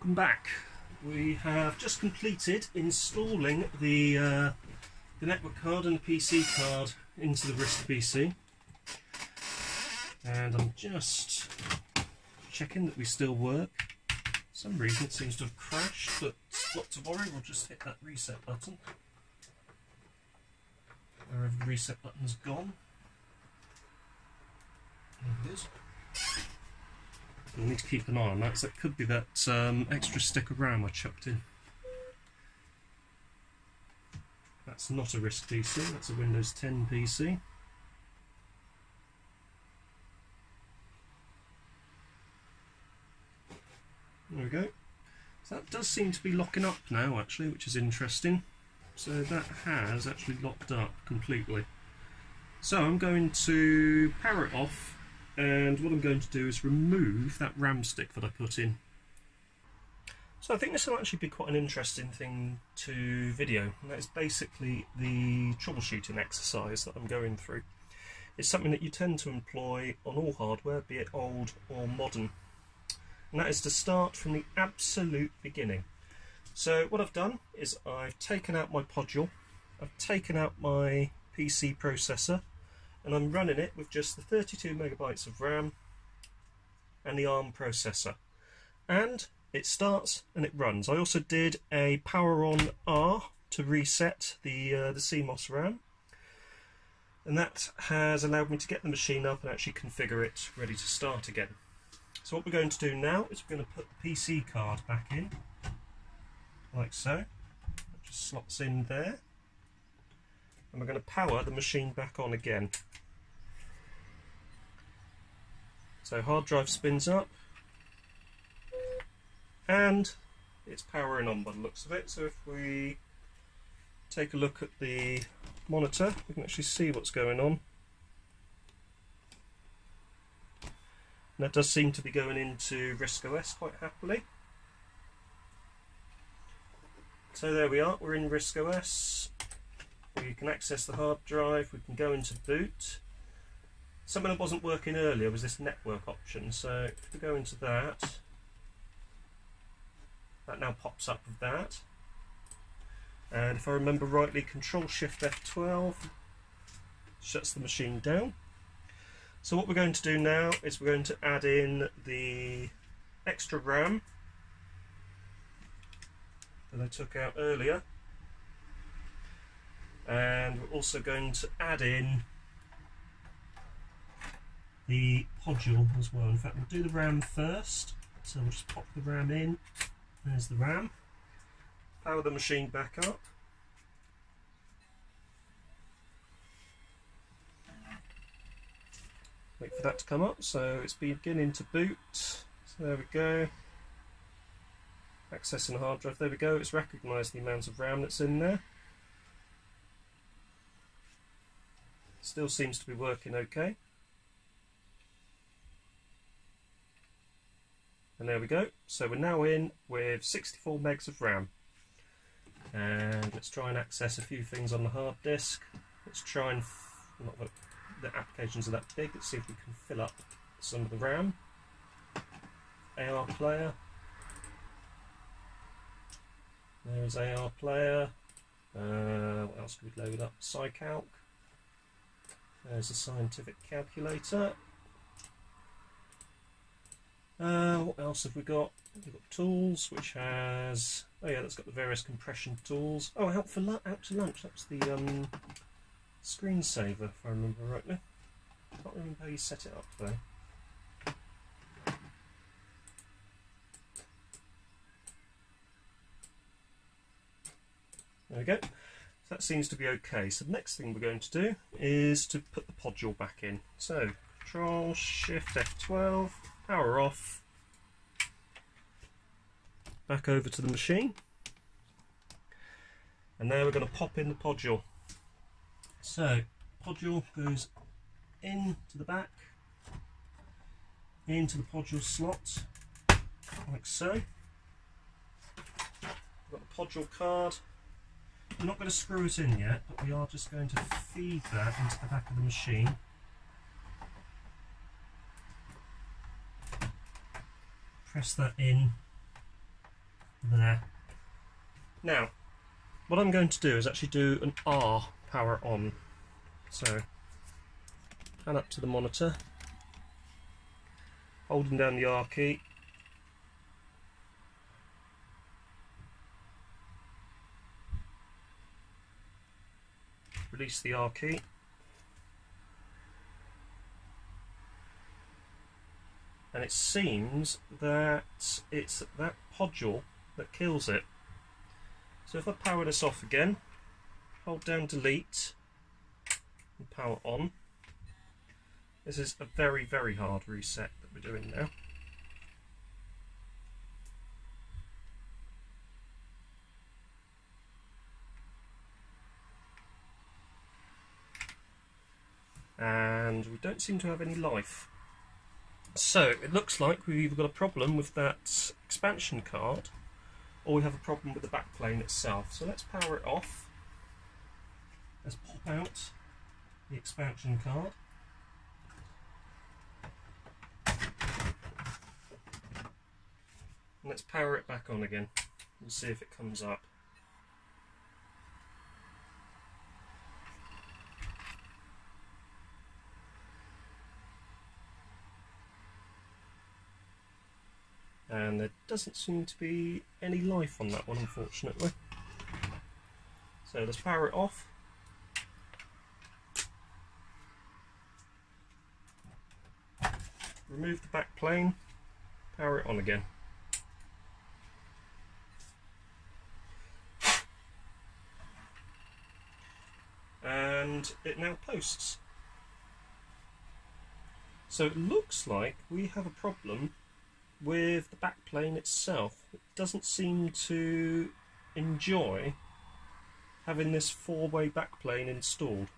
Welcome back. We have just completed installing the network card and the PC card into the RISC PC, and I'm just checking that we still work. For some reason it seems to have crashed, but not to worry, we'll just hit that reset button. Wherever the reset button's gone. There it is. We'll need to keep an eye on that, so it could be that extra stick of RAM I chucked in. That's not a RISC PC, that's a Windows 10 PC. There we go. So that does seem to be locking up now, actually, which is interesting. So that has actually locked up completely. So I'm going to power it off. And what I'm going to do is remove that RAM stick that I put in. So I think this will actually be quite an interesting thing to video. And that is basically the troubleshooting exercise that I'm going through. It's something that you tend to employ on all hardware, be it old or modern. And that is to start from the absolute beginning. So what I've done is I've taken out my Podule, I've taken out my PC processor, and I'm running it with just the 32 megabytes of RAM and the ARM processor. And it starts and it runs. I also did a power on R to reset the CMOS RAM. And that has allowed me to get the machine up and actually configure it ready to start again. So what we're going to do now is we're going to put the PC card back in, like so. It just slots in there. And we're going to power the machine back on again. So hard drive spins up and it's powering on by the looks of it. So if we take a look at the monitor, we can actually see what's going on. And that does seem to be going into RISC OS quite happily. So there we are, we're in RISC OS. We can access the hard drive, we can go into boot. Something that wasn't working earlier was this network option, so if we go into that, that now pops up with that. And if I remember rightly, Control-Shift-F12 shuts the machine down. So what we're going to do now is we're going to add in the extra RAM that I took out earlier. And we're also going to add in the Podule as well. In fact, we'll do the RAM first. So we'll just pop the RAM in. There's the RAM. Power the machine back up. Wait for that to come up. So it's beginning to boot. So there we go. Accessing the hard drive. There we go. It's recognised the amount of RAM that's in there. Still seems to be working okay. And there we go. So we're now in with 64 megs of RAM. And let's try and access a few things on the hard disk. Let's try and, not that the applications are that big, let's see if we can fill up some of the RAM. AR Player. There's AR Player. What else could we load up? PsyCalc. There's a scientific calculator. What else have we got? We've got tools, which has... Oh yeah, that's got the various compression tools. Oh, out to lunch. That's the screensaver, if I remember rightly. I can't remember how you set it up, though. There we go. That seems to be okay. So the next thing we're going to do is to put the Podule back in. So Control Shift F12, power off, back over to the machine, and now we're going to pop in the Podule. So Podule goes into the back, into the Podule slot, like so. We've got the Podule card. I'm not going to screw it in yet, but we are just going to feed that into the back of the machine. Press that in, there. Now, what I'm going to do is actually do an R power on. So, pan up to the monitor, holding down the R key, release the R key, and it seems that it's that Podule that kills it. So if I power this off again, hold down delete and power on. This is a very, very hard reset that we're doing now. And we don't seem to have any life. So it looks like we've either got a problem with that expansion card or we have a problem with the backplane itself. So let's power it off. Let's pop out the expansion card. And let's power it back on again and see if it comes up. And there doesn't seem to be any life on that one, unfortunately. So let's power it off. Remove the back plane, power it on again. And it now posts. So it looks like we have a problem with the backplane itself. It doesn't seem to enjoy having this four-way backplane installed.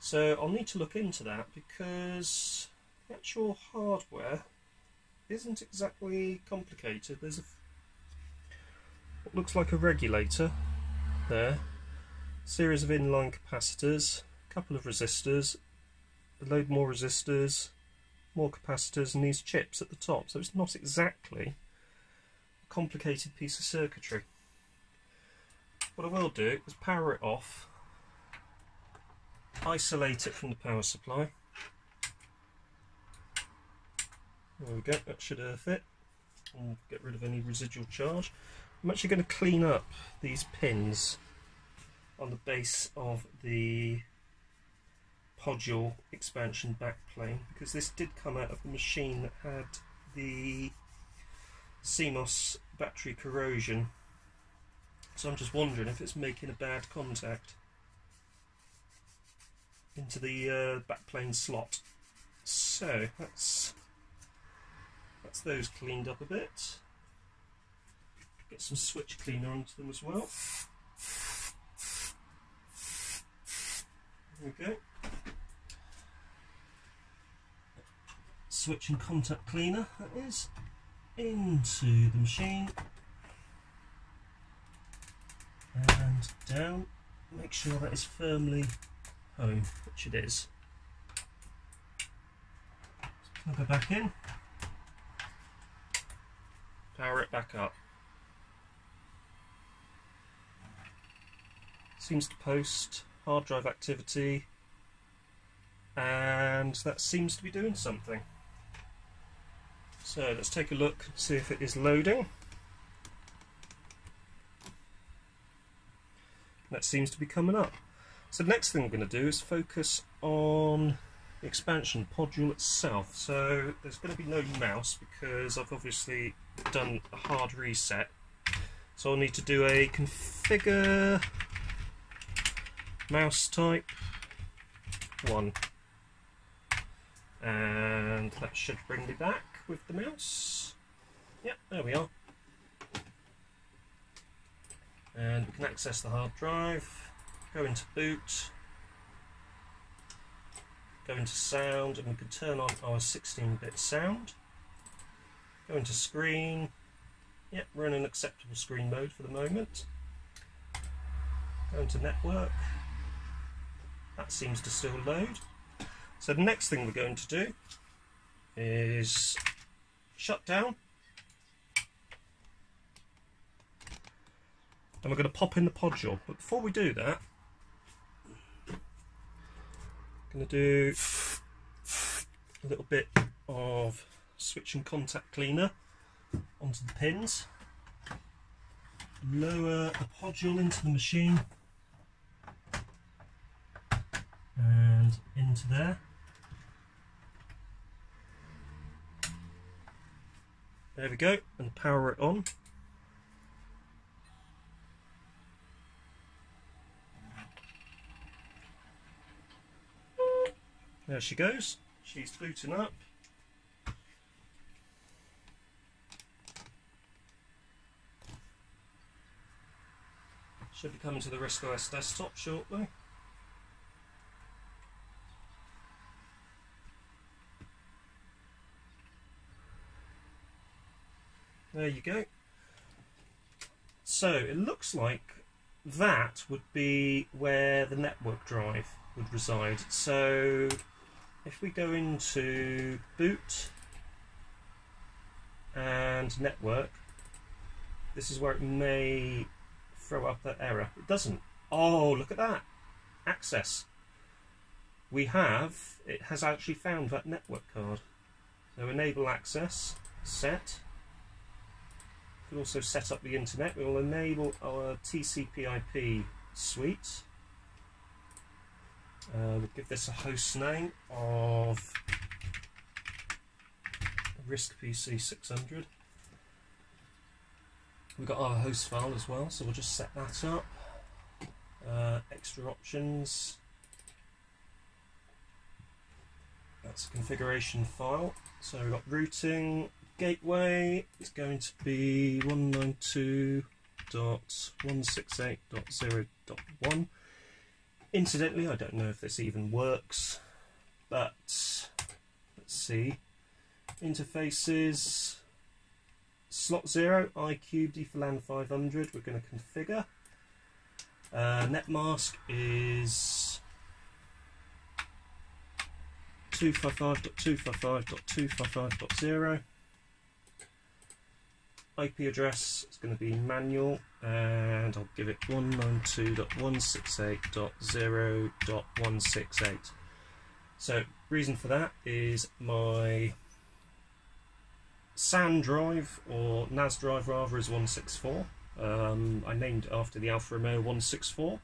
So I'll need to look into that because the actual hardware isn't exactly complicated. There's what looks like a regulator there, a series of inline capacitors, a couple of resistors, a load more resistors, more capacitors, and these chips at the top. So it's not exactly a complicated piece of circuitry. What I will do is power it off, isolate it from the power supply. There we go, that should earth it and get rid of any residual charge. I'm actually going to clean up these pins on the base of the Podule expansion backplane, because this did come out of the machine that had the CMOS battery corrosion. So I'm just wondering if it's making a bad contact into the backplane slot. So that's those cleaned up a bit. Get some switch cleaner onto them as well. There we go. Switch and contact cleaner, that is, into the machine and down. Make sure that is firmly home, which it is. Plug it back in, power it back up. Seems to post hard drive activity, and that seems to be doing something. So let's take a look, see if it is loading. That seems to be coming up. So the next thing we're going to do is focus on the expansion Podule itself. So there's going to be no mouse because I've obviously done a hard reset. So I'll need to do a configure mouse type 1. And that should bring me back with the mouse. Yep, there we are. And we can access the hard drive, go into boot, go into sound, and we can turn on our 16-bit sound. Go into screen. Yep, we're in an acceptable screen mode for the moment. Go into network. That seems to still load. So the next thing we're going to do is shut down and we're going to pop in the Podule. But before we do that, I'm going to do a little bit of switch and contact cleaner onto the pins, lower the Podule into the machine and into there. There we go, and power it on. There she goes, she's booting up. Should be coming to the RISC OS desktop shortly. There you go. So it looks like that would be where the network drive would reside. So if we go into boot and network, this is where it may throw up that error. It doesn't. Oh, look at that. Access. It has actually found that network card. So enable access, set. We can also set up the internet. We will enable our TCP IP suite. We'll give this a host name of RISC PC 600. We've got our host file as well, so we'll just set that up. Extra options. That's a configuration file. So we've got routing. Gateway is going to be 192.168.0.1. Incidentally, I don't know if this even works, but let's see. Interfaces, slot 0, iCubeD for LAN 500, we're going to configure. Netmask is 255.255.255.0. IP address is going to be manual, and I'll give it 192.168.0.168. So reason for that is my SAN drive, or NAS drive rather, is 164. I named it after the Alfa Romeo 164.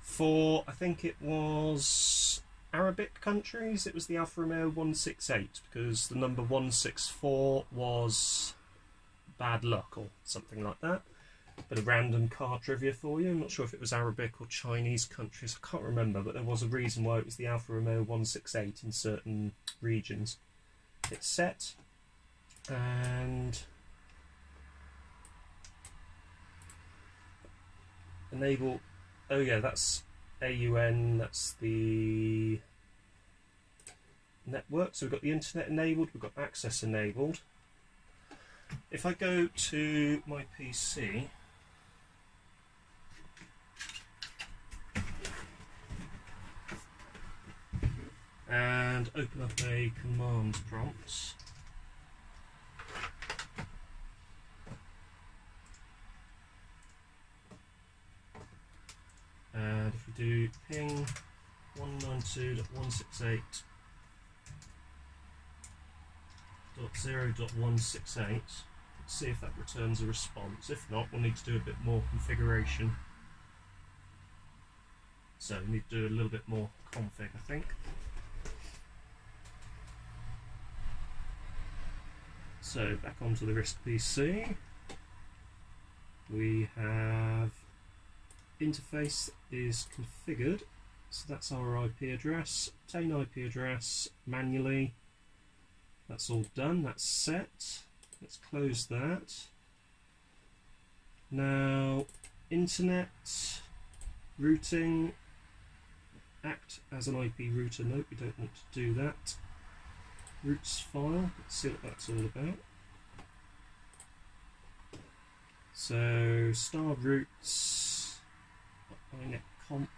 For, I think it was Arabic countries, it was the Alfa Romeo 168, because the number 164 was bad luck or something like that. But a random car trivia for you. I'm not sure if it was Arabic or Chinese countries, I can't remember, but there was a reason why it was the Alfa Romeo 168 in certain regions. It's set, and enable, oh yeah, that's AUN, that's the network. So we've got the internet enabled, we've got access enabled. If I go to my PC, and open up a command prompt, and if we do ping 192.168.0.168, see if that returns a response. If not, we'll need to do a bit more configuration. So we need to do a little bit more config, I think. So back onto the RISC PC, we have interface is configured, so that's our IP address. Obtain IP address manually. That's all done, that's set. Let's close that. Now, internet, routing, act as an IP router. Nope, we don't want to do that. Roots file, let's see what that's all about. So, star roots, iNetConf,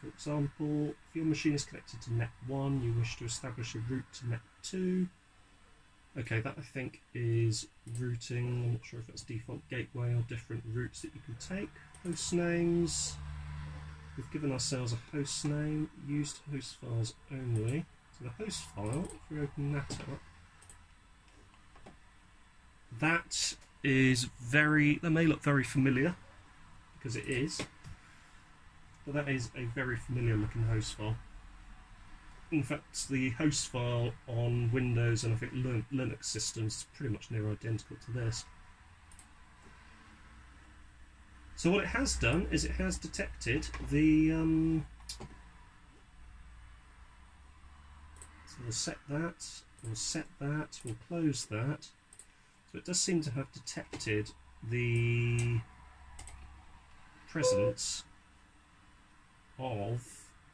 for example. If your machine is connected to net 1, you wish to establish a route to net 2. Okay, that I think is routing. I'm not sure if that's default gateway or different routes that you can take. Host names. We've given ourselves a host name, used host files only. So the host file, if we open that up, that is very, that may look very familiar, because it is, but that is a very familiar looking host file. In fact, the host file on Windows and I think Linux systems is pretty much near identical to this. So what it has done is it has detected the, so we'll set that, we'll close that. So it does seem to have detected the presence of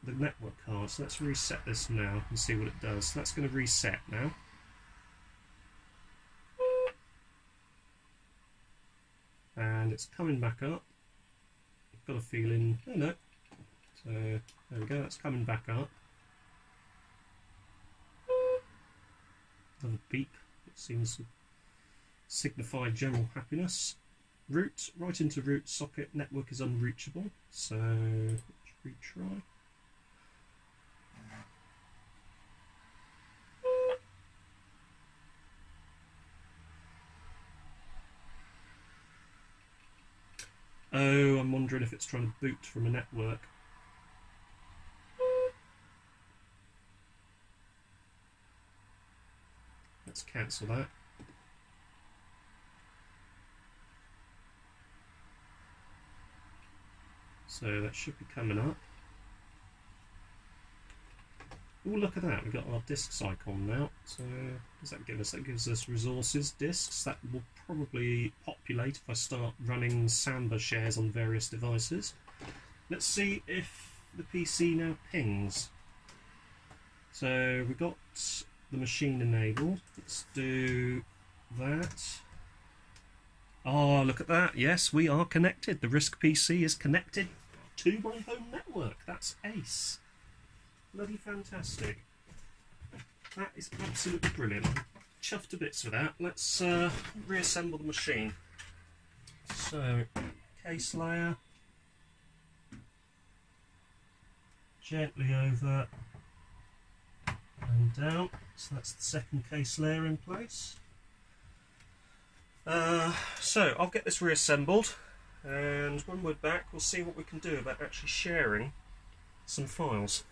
the network card. So let's reset this now and see what it does. So that's going to reset now. And it's coming back up. I've got a feeling, oh no. So there we go, that's coming back up. Another beep, it seems to signify general happiness. Root, right into root socket, network is unreachable. So let's retry. Oh, I'm wondering if it's trying to boot from a network. Let's cancel that. So that should be coming up. Oh, look at that, we've got our disks icon now. So what does that give us? That gives us resources, disks. That will probably populate if I start running Samba shares on various devices. Let's see if the PC now pings. So we've got the machine enabled. Let's do that. Oh, look at that. Yes, we are connected. The RISC PC is connected to my home network. That's ace. Bloody fantastic. That is absolutely brilliant. Chuffed to bits with that. Let's reassemble the machine. So, case layer. Gently over and down. So that's the second case layer in place. So, I'll get this reassembled. And when we're back, we'll see what we can do about actually sharing some files.